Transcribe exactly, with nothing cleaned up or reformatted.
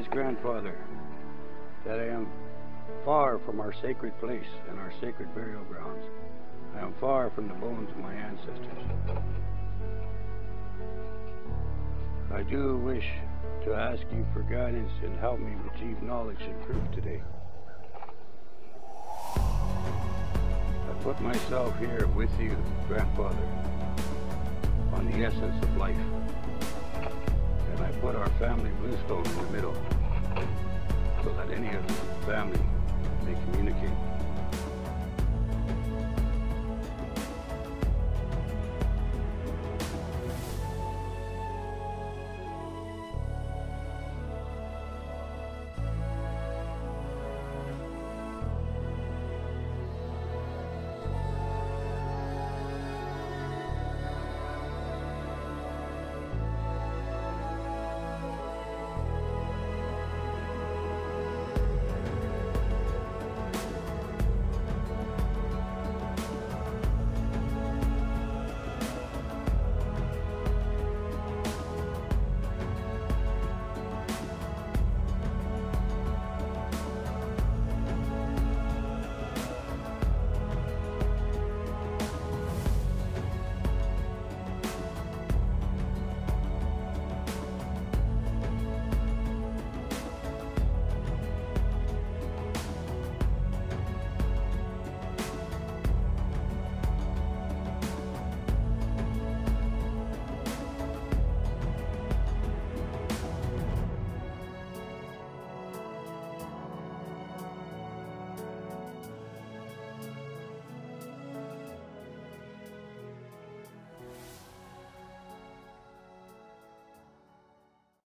wise grandfather that I am far from our sacred place and our sacred burial grounds. I am far from the bones of my ancestors. I do wish to ask you for guidance and help me achieve knowledge and truth today. I put myself here with you, Grandfather, on the essence of life. And I put our family bluestone in the middle so that any of the family may communicate.